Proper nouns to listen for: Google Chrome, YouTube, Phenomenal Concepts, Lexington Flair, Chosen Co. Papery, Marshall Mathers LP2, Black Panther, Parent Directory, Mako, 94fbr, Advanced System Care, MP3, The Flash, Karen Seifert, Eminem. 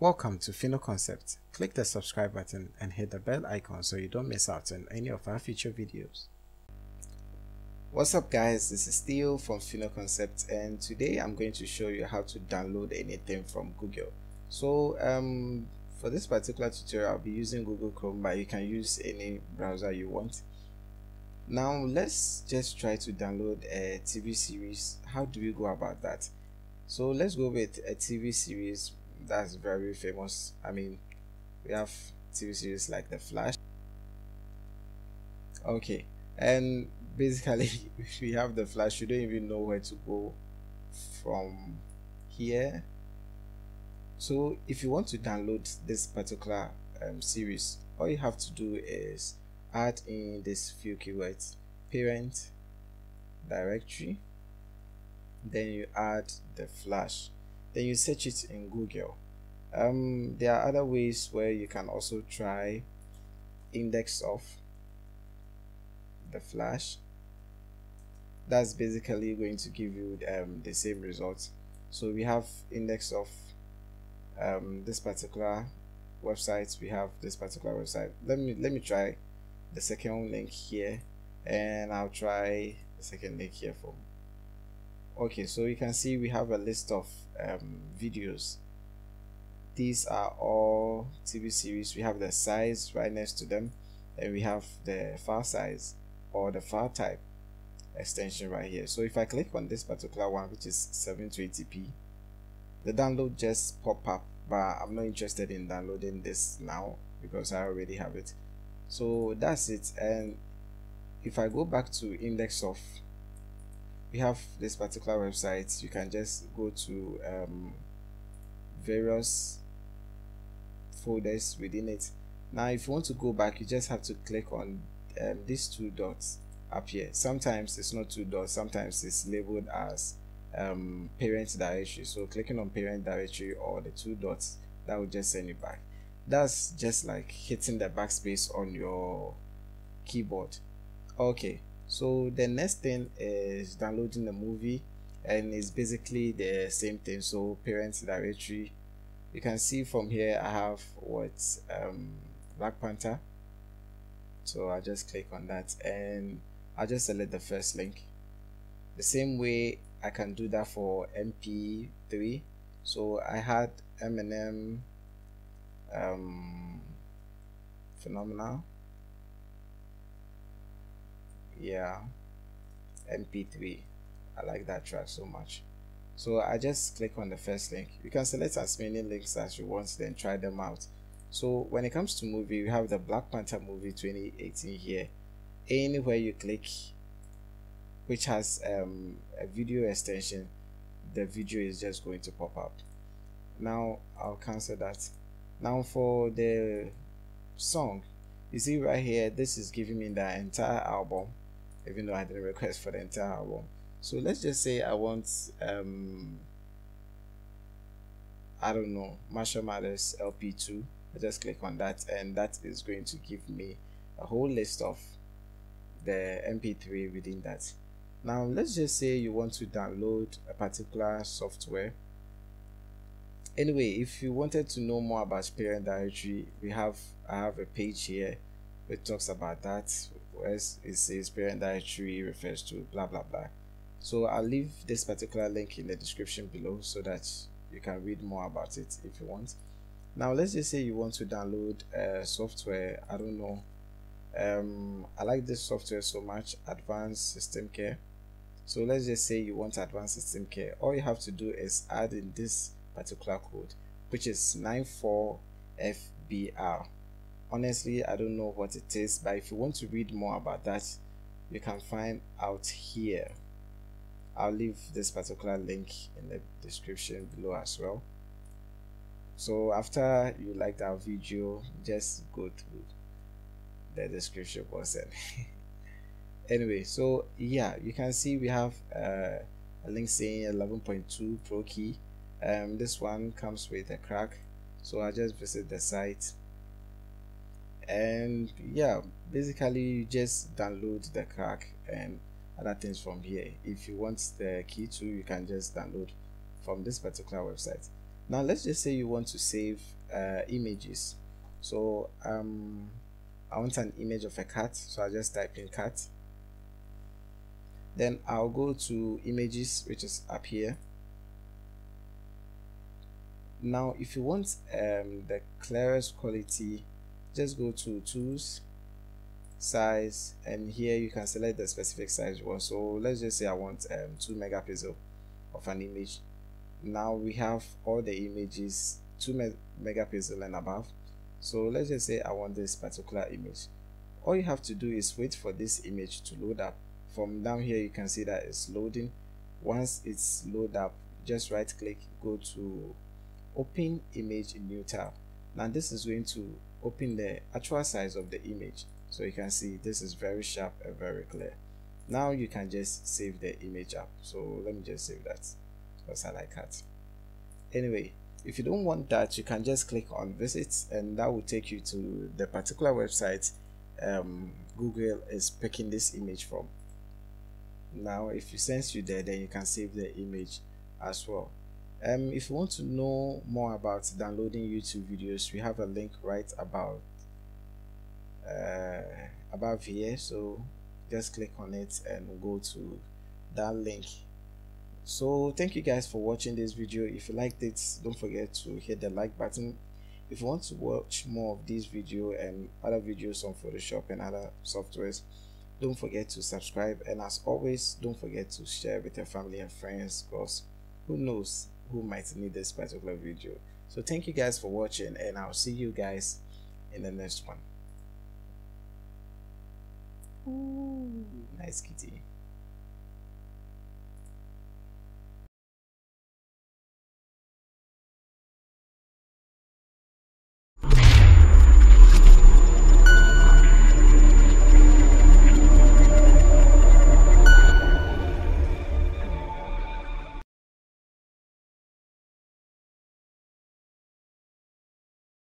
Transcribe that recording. Welcome to Phenomenal Concepts. Click the subscribe button and hit the bell icon so you don't miss out on any of our future videos. What's up guys, this is Theo from Phenomenal Concepts, and today I'm going to show you how to download anything from Google. So for this particular tutorial I'll be using Google Chrome, but you can use any browser you want. Now let's just try to download a TV series. How do we go about that? So let's go with a TV series that's very famous. I mean, we have TV series like The Flash. Okay, and basically if we have The Flash, you don't even know where to go from here. So if you want to download this particular series, all you have to do is add in these few keywords: parent, directory, then you add The Flash, then you search it in Google. There are other ways where you can also try index of The Flash. That's basically going to give you the same results. So we have index of this particular website, we have this particular website. Let me try the second link here, and I'll try the second link here for. Okay, so you can see we have a list of videos. These are all TV series. We have the size right next to them, and we have the file size or the file type extension right here. So if I click on this particular one, which is 720p, the download just pop up, but I'm not interested in downloading this now because I already have it. So that's it. And if I go back to index of, we have this particular website. You can just go to various folders within it. Now if you want to go back, you just have to click on these two dots up here. Sometimes it's not two dots, sometimes it's labeled as parent directory. So clicking on parent directory or the two dots, that will just send you back. That's just like hitting the backspace on your keyboard. Okay, so the next thing is downloading the movie, and it's basically the same thing. So parent directory, you can see from here I have Black Panther. So I'll just click on that and I'll just select the first link. The same way I can do that for MP3. So I had Eminem Phenomenal, yeah, MP3. I like that track so much. So I just click on the first link. You can select as many links as you want, then try them out. So when it comes to movie, we have the Black Panther movie 2018 here. Anywhere you click which has a video extension, the video is just going to pop up. Now I'll cancel that. Now for the song, you see right here, this is giving me the entire album, even though I didn't request for the entire album. So let's just say I want I don't know, Marshall Mathers LP2. I just click on that, and that is going to give me a whole list of the MP3 within that. Now let's just say you want to download a particular software. Anyway, if you wanted to know more about parent directory, I have a page here which talks about that, where it says parent directory refers to blah blah blah. So I'll leave this particular link in the description below so that you can read more about it if you want. Now let's just say you want to download software. I don't know, I like this software so much, Advanced System Care. So let's just say you want Advanced System Care. All you have to do is add in this particular code, which is 94FBR. Honestly, I don't know what it is, but if you want to read more about that, you can find out here. I'll leave this particular link in the description below as well. So after you liked our video, just go through the description box. Anyway, so yeah, you can see we have a link saying 11.2 Pro Key. This one comes with a crack, so I just visit the site, and yeah, basically you just download the crack and other things from here. If you want the key to, you can just download from this particular website. Now let's just say you want to save images. So I want an image of a cat, so I'll just type in cat. Then I'll go to images, which is up here. Now if you want the clearest quality, just go to tools, size, and here you can select the specific size you want. So let's just say I want 2 megapixel of an image. Now we have all the images 2 megapixel and above. So let's just say I want this particular image. All you have to do is wait for this image to load up. From down here you can see that it's loading. Once it's loaded up, just right click, go to open image in new tab. Now this is going to open the actual size of the image, so you can see this is very sharp and very clear. Now you can just save the image up. So let me just save that because I like that. Anyway, if you don't want that, you can just click on visit, and that will take you to the particular website Google is picking this image from. Now if you sense you there, then you can save the image as well. If you want to know more about downloading YouTube videos, we have a link right about here, so just click on it and go to that link. So thank you guys for watching this video. If you liked it, don't forget to hit the like button. If you want to watch more of this video and other videos on Photoshop and other softwares, don't forget to subscribe, and as always, don't forget to share with your family and friends, because who knows who might need this particular video. So thank you guys for watching, and I'll see you guys in the next one. Ooh, nice kitty.